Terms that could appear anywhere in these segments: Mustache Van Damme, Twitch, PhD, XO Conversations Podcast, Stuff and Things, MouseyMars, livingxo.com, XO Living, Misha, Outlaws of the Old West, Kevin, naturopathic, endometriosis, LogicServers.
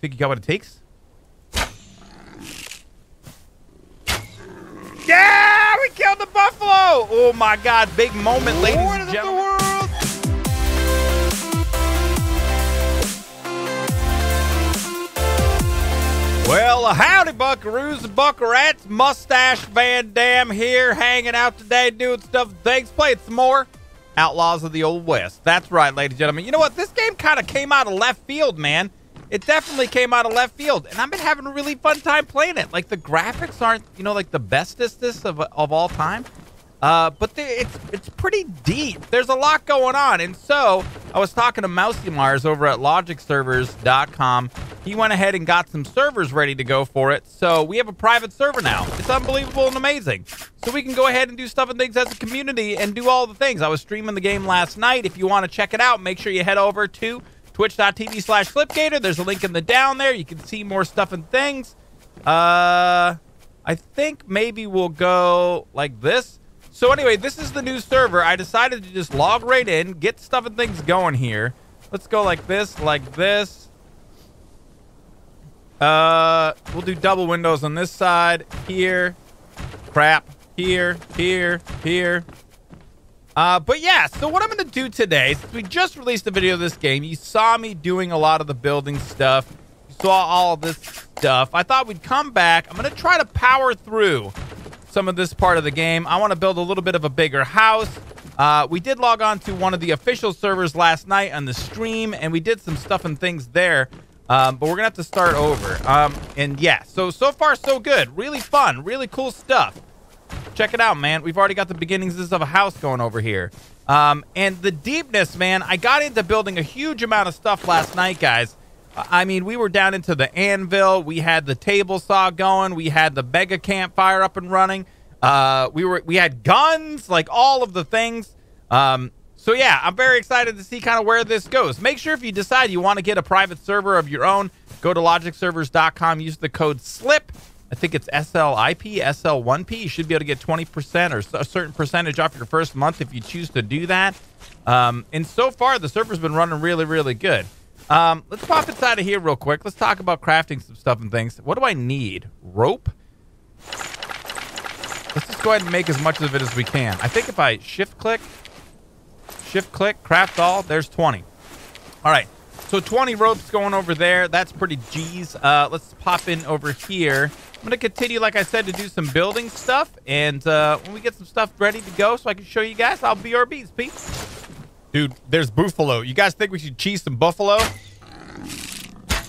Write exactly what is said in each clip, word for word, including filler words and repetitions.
Think you got what it takes? Yeah! We killed the buffalo! Oh my god, big moment, ladies Lord and gentlemen. Of the world. Well, howdy, buckaroos and buckarats. Mustache Van Damme here, hanging out today, doing stuff, things, playing some more Outlaws of the Old West. That's right, ladies and gentlemen. You know what? This game kind of came out of left field, man. It definitely came out of left field, and I've been having a really fun time playing it. Like, the graphics aren't, you know, like the bestestest of, of all time, uh, but they, it's it's pretty deep. There's a lot going on, and so I was talking to MouseyMars over at Logic Servers dot com. He went ahead and got some servers ready to go for it, so we have a private server now. It's unbelievable and amazing. So we can go ahead and do stuff and things as a community and do all the things. I was streaming the game last night. If you want to check it out, make sure you head over to Twitch dot T V slash Slip Gator. There's a link in the down there. You can see more stuff and things. Uh, I think maybe we'll go like this. So anyway, this is the new server. I decided to just log right in, get stuff and things going here. Let's go like this, like this. Uh, we'll do double windows on this side. Here. Crap. Here. Here. Here. Uh, but yeah, so what I'm going to do today, since we just released a video of this game, you saw me doing a lot of the building stuff, you saw all of this stuff. I thought we'd come back. I'm going to try to power through some of this part of the game. I want to build a little bit of a bigger house. Uh, we did log on to one of the official servers last night on the stream, and we did some stuff and things there, um, but we're going to have to start over. Um, and yeah, so, so far, so good. Really fun, really cool stuff. Check it out, man. We've already got the beginnings of a house going over here. Um, and the deepness, man, I got into building a huge amount of stuff last night, guys. I mean, we were down into the anvil. We had the table saw going. We had the mega campfire up and running. Uh, we were we had guns, like all of the things. Um, so, yeah, I'm very excited to see kind of where this goes. Make sure if you decide you want to get a private server of your own, go to Logic Servers dot com, use the code S L I P. I think it's S L I P, S L one P. You should be able to get twenty percent or a certain percentage off your first month if you choose to do that. Um, and so far, the server's been running really, really good. Um, let's pop inside of here real quick. Let's talk about crafting some stuff and things. What do I need? Rope? Let's just go ahead and make as much of it as we can. I think if I shift-click, shift-click, craft all, there's twenty. All right. So twenty ropes going over there. That's pretty G's. Uh, let's pop in over here. I'm going to continue, like I said, to do some building stuff. And uh, when we get some stuff ready to go so I can show you guys, I'll B R Bs, peace. Dude, there's buffalo. You guys think we should cheese some buffalo?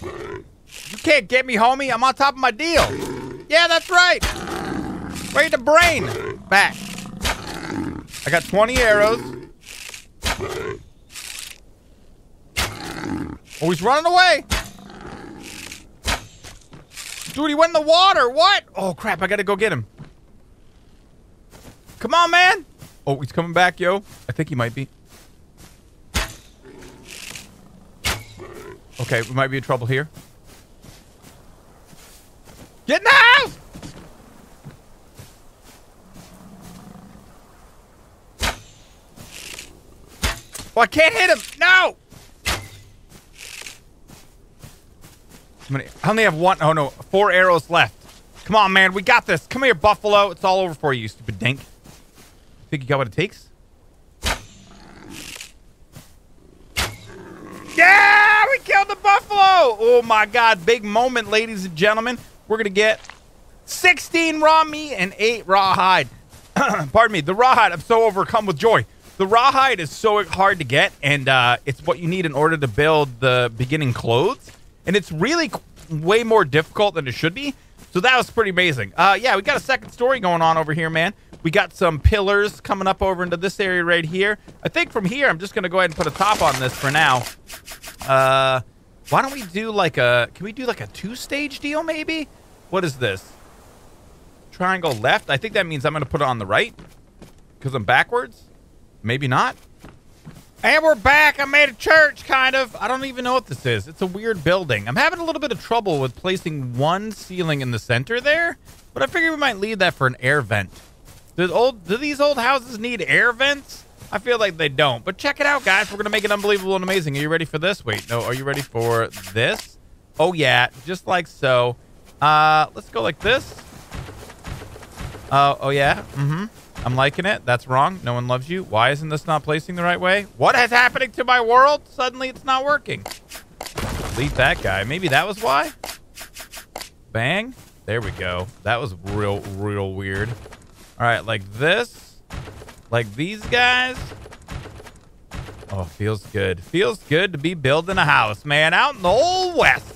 You can't get me, homie. I'm on top of my deal. Yeah, that's right. Right in the brain. Back. I got twenty arrows. Oh, he's running away. Dude, he went in the water. What? Oh, crap. I got to go get him. Come on, man. Oh, he's coming back, yo. I think he might be. Okay, we might be in trouble here. Get in the house! Oh, I can't hit him. No! I only have one. Oh, no. Four arrows left. Come on, man. We got this. Come here, buffalo. It's all over for you, you stupid dink. Think you got what it takes? Yeah! We killed the buffalo! Oh, my God. Big moment, ladies and gentlemen. We're going to get sixteen raw meat and eight raw hide. Pardon me. The raw hide. I'm so overcome with joy. The raw hide is so hard to get, and uh, it's what you need in order to build the beginning clothes. And it's really way more difficult than it should be. So that was pretty amazing. Uh, yeah, we got a second story going on over here, man. We got some pillars coming up over into this area right here. I think from here, I'm just going to go ahead and put a top on this for now. Uh, why don't we do like a... Can we do like a two-stage deal maybe? What is this? Triangle left. I think that means I'm going to put it on the right. Because I'm backwards. Maybe not. And we're back. I made a church, kind of. I don't even know what this is. It's a weird building. I'm having a little bit of trouble with placing one ceiling in the center there, but I figured we might leave that for an air vent. Do, old, do these old houses need air vents? I feel like they don't, but check it out, guys. We're going to make it unbelievable and amazing. Are you ready for this? Wait, no. Are you ready for this? Oh, yeah. Just like so. Uh, let's go like this. Uh, oh, yeah. Mm-hmm. I'm liking it. That's wrong. No one loves you. Why isn't this not placing the right way? What is happening to my world? Suddenly, it's not working. Delete that guy. Maybe that was why? Bang. There we go. That was real, real weird. All right, like this. Like these guys. Oh, feels good. Feels good to be building a house, man. Out in the old west.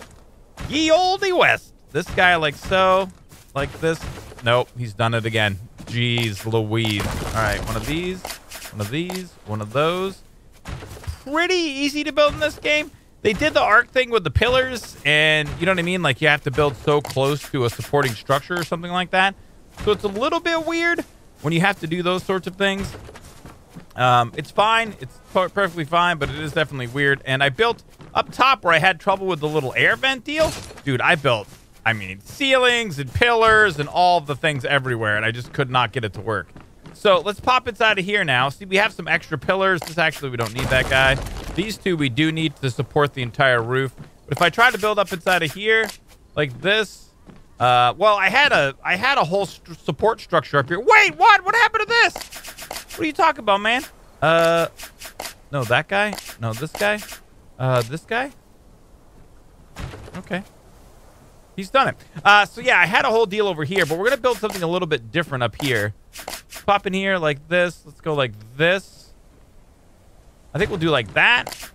Ye olde west. This guy like so. Like this. Nope, he's done it again. Jeez Louise. All right, one of these. One of these. One of those. Pretty easy to build in this game. They did the arc thing with the pillars, and you know what I mean? Like, you have to build so close to a supporting structure or something like that. So it's a little bit weird when you have to do those sorts of things. Um, it's fine. It's perfectly fine, but it is definitely weird. And I built up top where I had trouble with the little air vent deal. Dude, I built, I mean, ceilings and pillars and all the things everywhere, and I just could not get it to work. So let's pop inside of here now. See, we have some extra pillars. This actually, we don't need that guy. These two we do need to support the entire roof. But if I try to build up inside of here, like this, uh, well, I had a I had a whole st support structure up here. Wait, what? What happened to this? What are you talking about, man? Uh, no, that guy. No, this guy. Uh, this guy. Okay. He's done it. Uh, so yeah, I had a whole deal over here, but we're gonna build something a little bit different up here. Pop in here like this. Let's go like this. I think we'll do like that.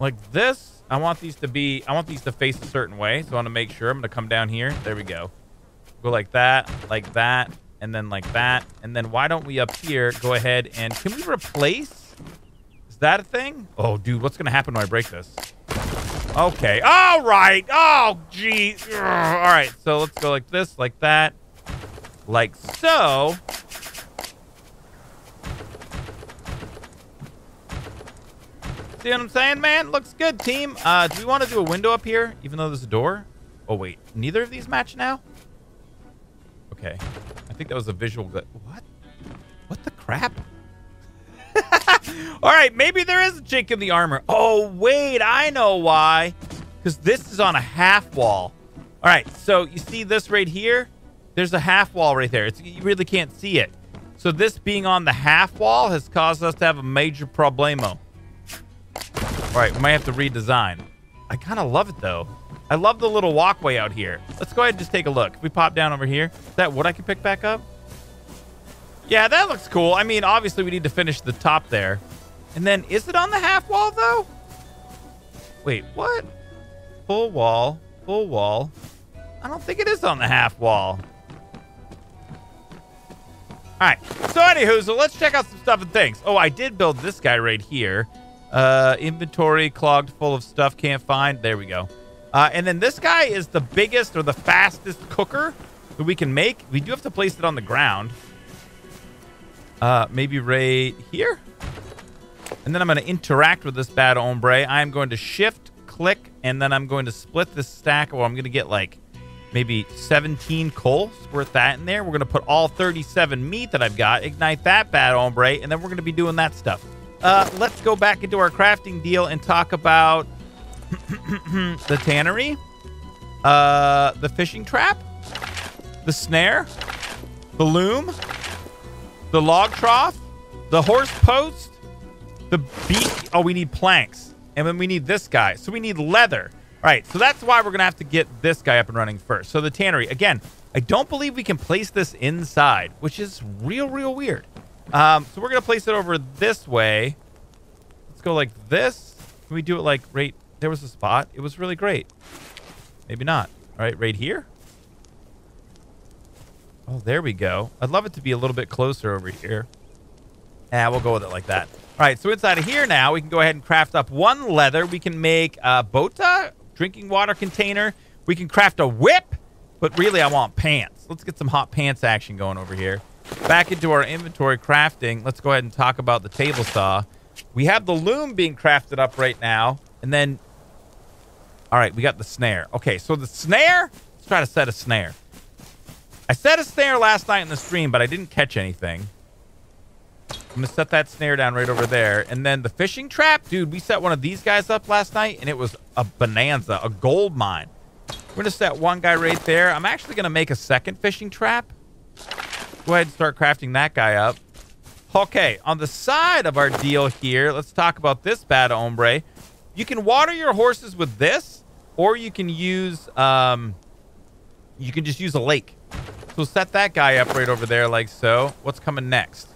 Like this. I want these to be, I want these to face a certain way. So I want to make sure. I'm going to come down here. There we go. Go like that, like that, and then like that. And then why don't we up here go ahead and, can we replace? Is that a thing? Oh, dude, what's going to happen when I break this? Okay. All right. Oh, geez. All right. So let's go like this, like that, like so. See what I'm saying, man? Looks good, team. Uh, do we want to do a window up here, even though there's a door? Oh, wait. Neither of these match now? Okay. I think that was a visual glitch. What? What the crap? All right. Maybe there is a chink in the armor. Oh, wait. I know why. Because this is on a half wall. All right. So you see this right here? There's a half wall right there. It's, you really can't see it. So this being on the half wall has caused us to have a major problemo. All right, we might have to redesign. I kind of love it, though. I love the little walkway out here. Let's go ahead and just take a look. If we pop down over here, is that wood I can pick back up? Yeah, that looks cool. I mean, obviously, we need to finish the top there. And then, is it on the half wall, though? Wait, what? Full wall, full wall. I don't think it is on the half wall. All right, so anywho, so let's check out some stuff and things. Oh, I did build this guy right here. Uh, inventory clogged full of stuff, can't find. There we go. Uh, and then this guy is the biggest or the fastest cooker that we can make. We do have to place it on the ground. Uh, maybe right here. And then I'm going to interact with this bad hombre. I'm going to shift, click, and then I'm going to split this stack. Well, I'm going to get like maybe seventeen coal. Squirt that in there. We're going to put all thirty-seven meat that I've got. Ignite that bad hombre. And then we're going to be doing that stuff. Uh, let's go back into our crafting deal and talk about the tannery, uh, the fishing trap, the snare, the loom, the log trough, the horse post, the beak. Oh, we need planks. And then we need this guy. So we need leather. All right. So that's why we're going to have to get this guy up and running first. So the tannery, again, I don't believe we can place this inside, which is real, real weird. Um, so we're going to place it over this way. Let's go like this. Can we do it like right? There was a spot. It was really great. Maybe not. All right, right here. Oh, there we go. I'd love it to be a little bit closer over here. Yeah, we'll go with it like that. All right, so inside of here now, we can go ahead and craft up one leather. We can make a bota, drinking water container. We can craft a whip, but really I want pants. Let's get some hot pants action going over here. Back into our inventory crafting. Let's go ahead and talk about the table saw. We have the loom being crafted up right now. And then, all right, we got the snare. Okay, so the snare, let's try to set a snare. I set a snare last night in the stream, but I didn't catch anything. I'm going to set that snare down right over there. And then the fishing trap. Dude, we set one of these guys up last night, and it was a bonanza, a gold mine. We're going to set one guy right there. I'm actually going to make a second fishing trap. Go ahead and start crafting that guy up. Okay, on the side of our deal here, let's talk about this bad hombre. You can water your horses with this, or you can use, um, you can just use a lake. So set that guy up right over there like so. What's coming next?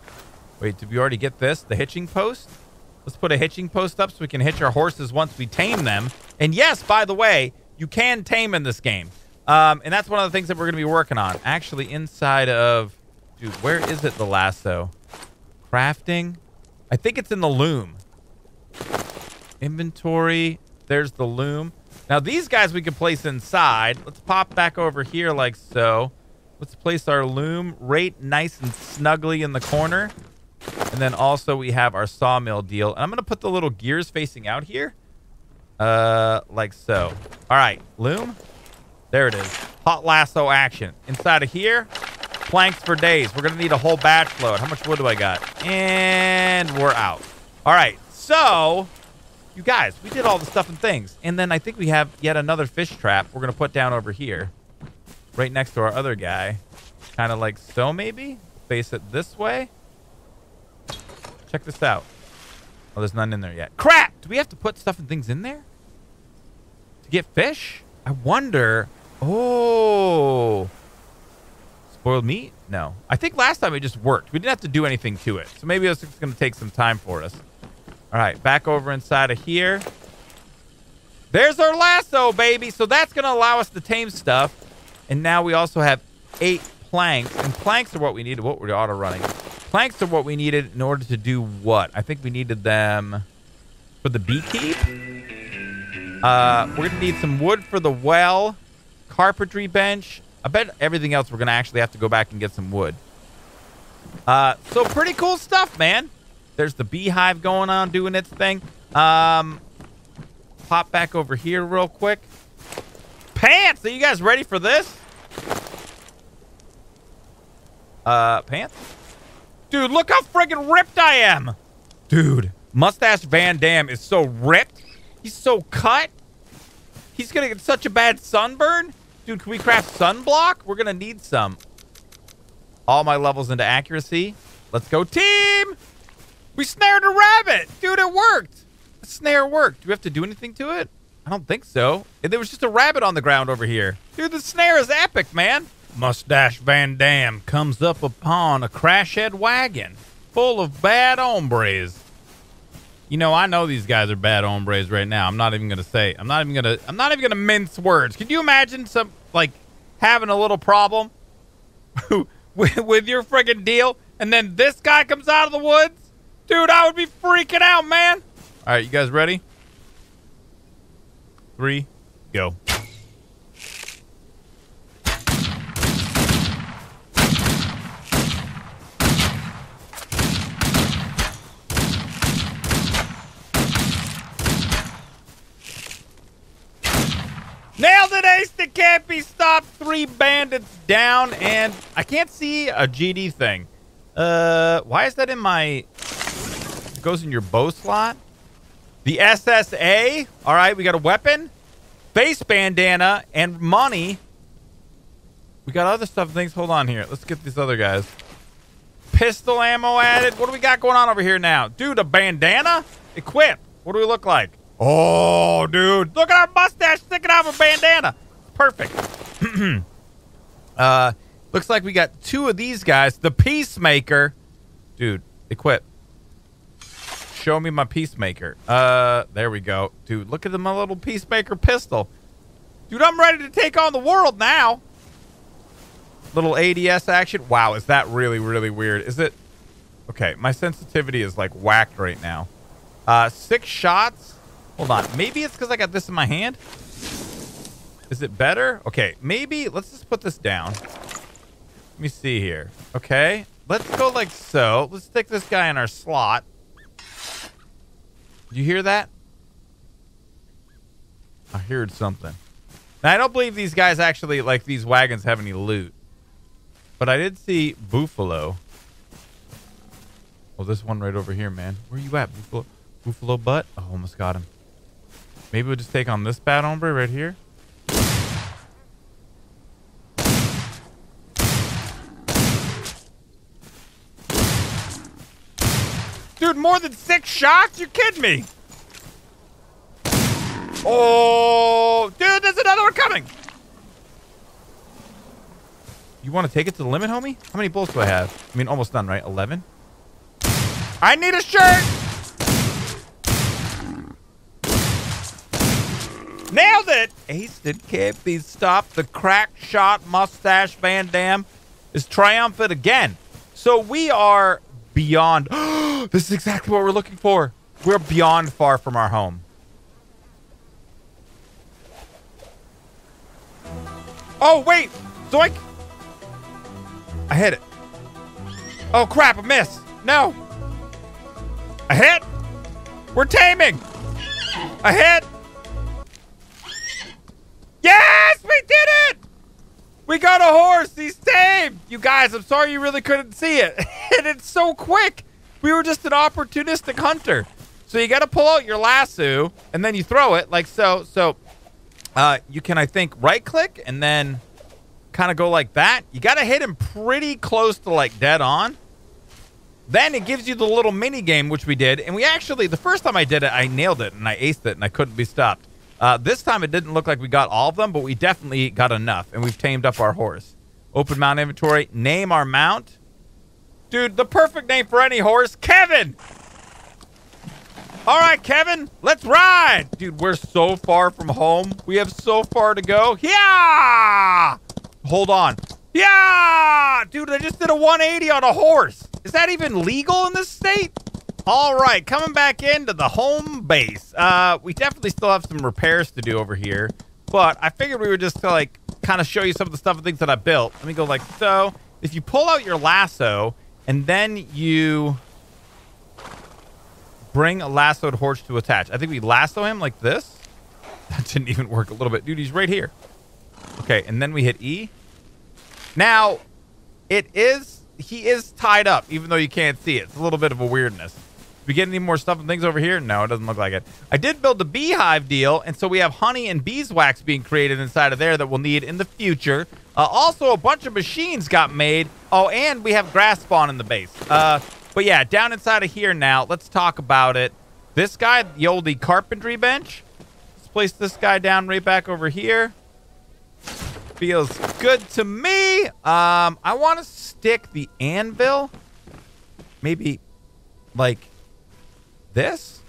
Wait, did we already get this? The hitching post? Let's put a hitching post up so we can hitch our horses once we tame them. And yes, by the way, you can tame in this game. Um, and that's one of the things that we're going to be working on. Actually, inside of... Dude, where is it, the lasso? Crafting? I think it's in the loom. Inventory. There's the loom. Now, these guys we can place inside. Let's pop back over here like so. Let's place our loom right nice and snugly in the corner. And then also we have our sawmill deal. And I'm going to put the little gears facing out here. Uh, like so. All right. Loom. There it is. Hot lasso action. Inside of here, planks for days. We're going to need a whole batch load. How much wood do I got? And we're out. All right. So, you guys, we did all the stuff and things. And then I think we have yet another fish trap we're going to put down over here. Right next to our other guy. Kind of like so, maybe? Face it this way. Check this out. Oh, there's none in there yet. Crap! Do we have to put stuff and things in there? To get fish? I wonder. Oh. Spoiled meat? No. I think last time it just worked. We didn't have to do anything to it. So maybe it's going to take some time for us. All right. Back over inside of here. There's our lasso, baby. So that's going to allow us to tame stuff. And now we also have eight planks. And planks are what we needed. What were we auto-running? Planks are what we needed in order to do what? I think we needed them for the beekeep. Uh, we're going to need some wood for the well. Carpentry bench. I bet everything else we're going to actually have to go back and get some wood. Uh, so pretty cool stuff, man. There's the beehive going on doing its thing. Um, pop back over here real quick. Pants! Are you guys ready for this? Uh, pants? Dude, look how friggin' ripped I am! Dude, Mustache Van Damme is so ripped. He's so cut. He's gonna get such a bad sunburn. Dude, can we craft sunblock? We're gonna need some. All my levels into accuracy. Let's go, team! We snared a rabbit! Dude, it worked! The snare worked. Do we have to do anything to it? I don't think so. There was just a rabbit on the ground over here. Dude, the snare is epic, man. Mustache Van Damme comes up upon a crash-head wagon full of bad hombres. You know, I know these guys are bad hombres right now. I'm not even going to say. I'm not even going to I'm not even going to mince words. Can you imagine some like having a little problem with, with your friggin' deal and then this guy comes out of the woods? Dude, I would be freaking out, man. All right, you guys ready? Three, go. Nailed it, ace that can't be stopped. Three bandits down, and I can't see a G D thing. Uh, why is that in my... It goes in your bow slot? The S S A. All right, we got a weapon, face bandana, and money. We got other stuff and things. Hold on here. Let's get these other guys. Pistol ammo added. What do we got going on over here now? Dude, a bandana? Equip. What do we look like? Oh, dude. Look at our mustache sticking out of a bandana. Perfect. uh, looks like we got two of these guys. The Peacemaker. Dude, equip. Show me my Peacemaker. Uh, there we go. Dude, look at the, my little Peacemaker pistol. Dude, I'm ready to take on the world now. Little A D S action. Wow, is that really, really weird? Is it? Okay, my sensitivity is like whacked right now. Uh, six shots. Hold on. Maybe it's because I got this in my hand. Is it better? Okay, maybe. Let's just put this down. Let me see here. Okay, let's go like so. Let's stick this guy in our slot. You hear that? I heard something. Now, I don't believe these guys actually, like, these wagons have any loot. But I did see buffalo. Well, this one right over here, man. Where you at, Buffalo, Buffalo Butt? Oh, almost got him. Maybe we'll just take on this bad hombre right here. Dude, more than six shots? You're kidding me. Oh, dude, there's another one coming. You want to take it to the limit, homie? How many bullets do I have? I mean, almost done, right? eleven? I need a shirt. Nailed it. Ace did can't be stopped. The crack shot Mustache Van Damme is triumphant again. So we are beyond. This is exactly what we're looking for. We're beyond far from our home. Oh, wait. Zoink. I hit it. Oh, crap. I missed. No. A hit! We're taming! A hit! Yes! We did it! We got a horse! He's tamed! You guys, I'm sorry you really couldn't see it. And it's so quick! We were just an opportunistic hunter. So you gotta pull out your lasso, and then you throw it, like so. So, uh, you can, I think, right-click, and then kind of go like that. You gotta hit him pretty close to, like, dead on. Then it gives you the little mini game, which we did. And we actually, the first time I did it, I nailed it and I aced it and I couldn't be stopped. Uh, this time it didn't look like we got all of them, but we definitely got enough. And we've tamed up our horse. Open mount inventory. Name our mount. Dude, the perfect name for any horse. Kevin. All right, Kevin, let's ride. Dude, we're so far from home. We have so far to go. Yeah. Hold on. Yeah. Dude, I just did a one eighty on a horse. Is that even legal in this state? All right, coming back into the home base. Uh, we definitely still have some repairs to do over here, but I figured we would just to, like, kind of show you some of the stuff and things that I built. Let me go like so. If you pull out your lasso and then you bring a lassoed horse to attach, I think we lasso him like this. That didn't even work a little bit. Dude, he's right here. Okay, and then we hit E. Now, it is... he is tied up, even though you can't see it. It's a little bit of a weirdness. Do we get any more stuff and things over here? No, it doesn't look like it. I did build the beehive deal, and so we have honey and beeswax being created inside of there that we'll need in the future. Uh, also, a bunch of machines got made. Oh, and we have grass spawn in the base. Uh, but yeah, down inside of here now, let's talk about it. This guy, the oldie carpentry bench. Let's place this guy down right back over here. Feels good to me. Um, I want to stick the anvil. Maybe like this.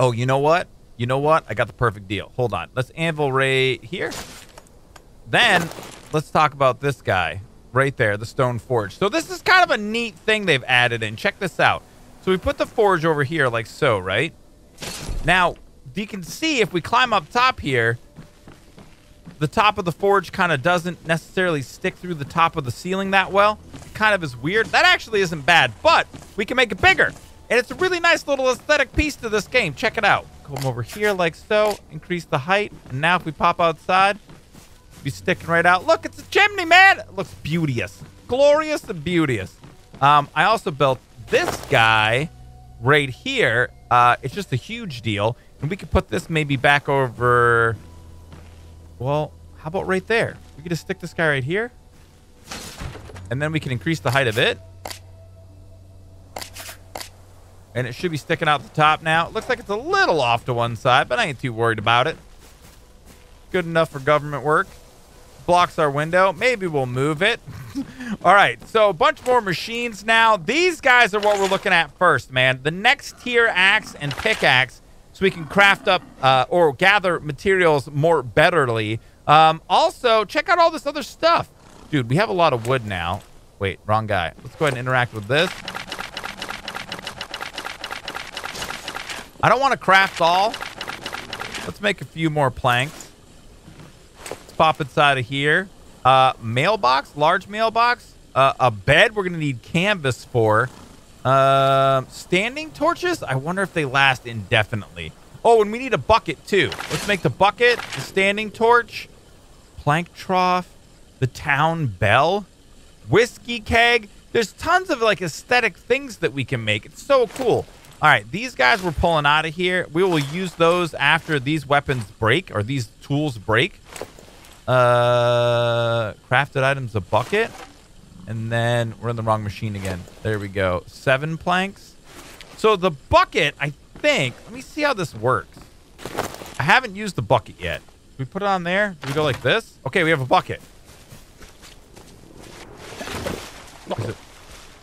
Oh, you know what? You know what? I got the perfect deal. Hold on. Let's anvil right here. Then let's talk about this guy right there, the stone forge. So this is kind of a neat thing they've added in. Check this out. So we put the forge over here like so, right? Now, you can see if we climb up top here, the top of the forge kind of doesn't necessarily stick through the top of the ceiling that well. It kind of is weird. That actually isn't bad, but we can make it bigger. And it's a really nice little aesthetic piece to this game. Check it out. Come over here like so. Increase the height. And now if we pop outside, be sticking right out. Look, it's a chimney, man. It looks beauteous. Glorious and beauteous. Um, I also built this guy right here. Uh, it's just a huge deal. And we could put this maybe back over... well, how about right there? We can just stick this guy right here. And then we can increase the height of it. And it should be sticking out the top now. It looks like it's a little off to one side, but I ain't too worried about it. Good enough for government work. Blocks our window. Maybe we'll move it. All right, so a bunch more machines now. These guys are what we're looking at first, man. The next tier axe and pickaxe. So we can craft up uh, or gather materials more betterly. Um, also, check out all this other stuff. Dude, we have a lot of wood now. Wait, wrong guy. Let's go ahead and interact with this. I don't want to craft all. Let's make a few more planks. Let's pop inside of here. Uh, mailbox, large mailbox. Uh, a bed we're going to need canvas for. Um, uh, standing torches? I wonder if they last indefinitely. Oh, and we need a bucket too. Let's make the bucket, the standing torch, plank trough, the town bell, whiskey keg. There's tons of like aesthetic things that we can make. It's so cool. All right, these guys we're pulling out of here. We will use those after these weapons break, or these tools break. Uh, crafted items, a bucket. And then we're in the wrong machine again. There we go. Seven planks. So the bucket, I think, let me see how this works. I haven't used the bucket yet. Do we put it on there? Do we go like this? Okay, we have a bucket. It,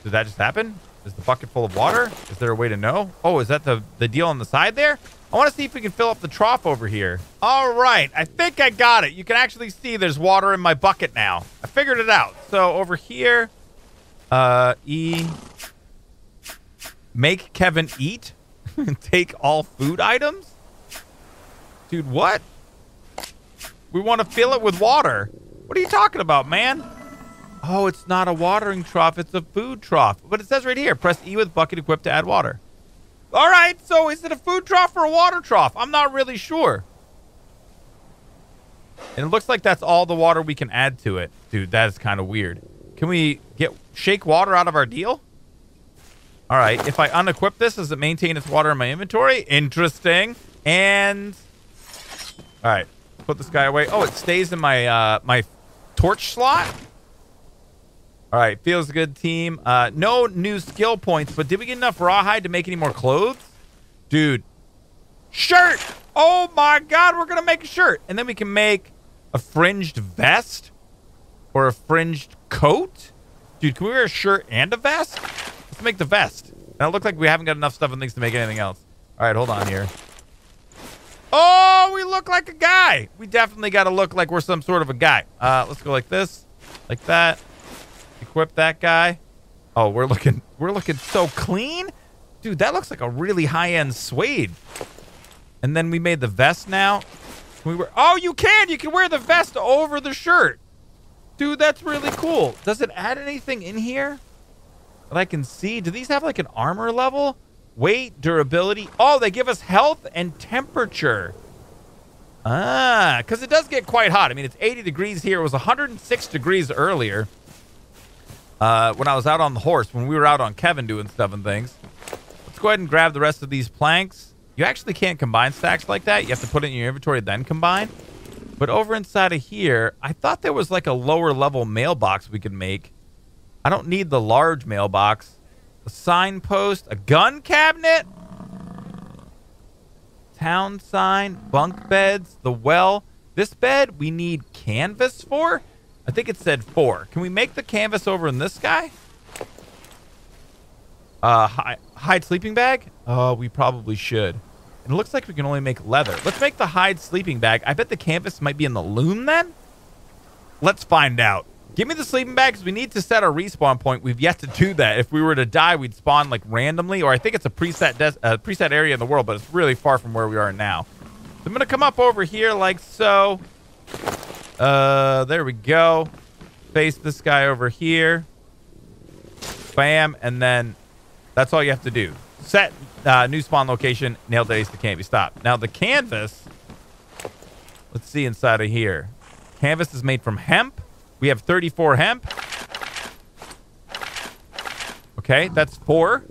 did that just happen? Is the bucket full of water? Is there a way to know? Oh, is that the, the deal on the side there? I want to see if we can fill up the trough over here. All right. I think I got it. You can actually see there's water in my bucket now. I figured it out. So over here, uh, E, make Kevin eat. Take all food items. Dude, what? We want to fill it with water. What are you talking about, man? Oh, it's not a watering trough. It's a food trough. But it says right here, press E with bucket equipped to add water. All right, so is it a food trough or a water trough? I'm not really sure. And it looks like that's all the water we can add to it. Dude, that is kind of weird. Can we get shake water out of our deal? All right, if I unequip this, does it maintain its water in my inventory? Interesting. And, all right, put this guy away. Oh, it stays in my, uh, my torch slot. All right, feels good, team. Uh, no new skill points, but did we get enough rawhide to make any more clothes? Dude, shirt! Oh my God, we're gonna make a shirt. And then we can make a fringed vest or a fringed coat. Dude, can we wear a shirt and a vest? Let's make the vest. Now it looks like we haven't got enough stuff and things to make anything else. All right, hold on here. Oh, we look like a guy. We definitely gotta look like we're some sort of a guy. Uh, let's go like this, like that. Equip that guy. Oh, we're looking we're looking so clean. Dude, that looks like a really high-end suede. And then we made the vest now. Can we wear, oh, you can! You can wear the vest over the shirt. Dude, that's really cool. Does it add anything in here that I can see? Do these have like an armor level? Weight, durability. Oh, they give us health and temperature. Ah, because it does get quite hot. I mean, it's eighty degrees here. It was one hundred six degrees earlier. Uh, when I was out on the horse, when we were out on Kevin doing stuff and things. Let's go ahead and grab the rest of these planks. You actually can't combine stacks like that. You have to put it in your inventory, then combine. But over inside of here, I thought there was like a lower level mailbox we could make. I don't need the large mailbox. A signpost, a gun cabinet, town sign, bunk beds, the well. This bed we need canvas for. I think it said four. Can we make the canvas over in this guy? Uh, hi, hide sleeping bag? Oh, we probably should. And it looks like we can only make leather. Let's make the hide sleeping bag. I bet the canvas might be in the loom then. Let's find out. Give me the sleeping bag because we need to set our respawn point. We've yet to do that. If we were to die, we'd spawn like randomly. Or I think it's a preset, des uh, preset area in the world, but it's really far from where we are now. So I'm going to come up over here like so. Uh, there we go. Face this guy over here. Bam. And then that's all you have to do. Set uh, new spawn location. Nail days to can't be stopped. Now the canvas. Let's see inside of here. Canvas is made from hemp. We have thirty-four hemp. Okay, that's four.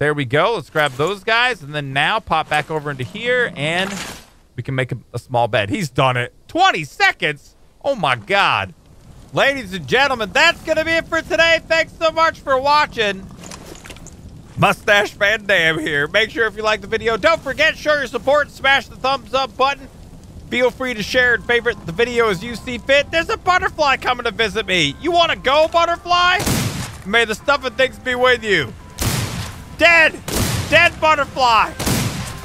There we go. Let's grab those guys. And then now pop back over into here and we can make a, a small bed. He's done it. twenty seconds. Oh my God. Ladies and gentlemen, that's going to be it for today. Thanks so much for watching. Mustache Van Damme here. Make sure if you like the video, don't forget, show your support, smash the thumbs up button. Feel free to share and favorite the video as you see fit. There's a butterfly coming to visit me. You want to go, butterfly? May the stuff and things be with you. Dead. Dead butterfly.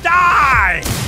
Die.